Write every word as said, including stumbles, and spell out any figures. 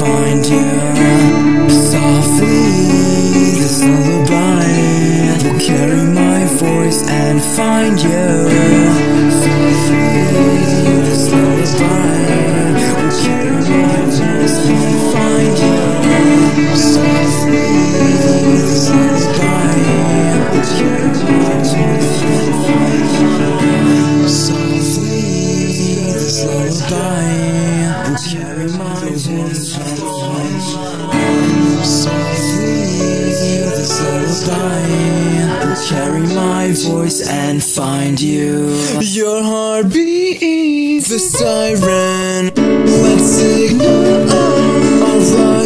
find you softly. This lullaby will carry my voice and find you softly. This lullaby will carry my voice and find you softly. This lullaby will carry my voice and find you softly. This lullaby. Carry my voice and find you softly. This lullaby will carry my voice and find you. Your heartbeat is the siren. Let's signal our right.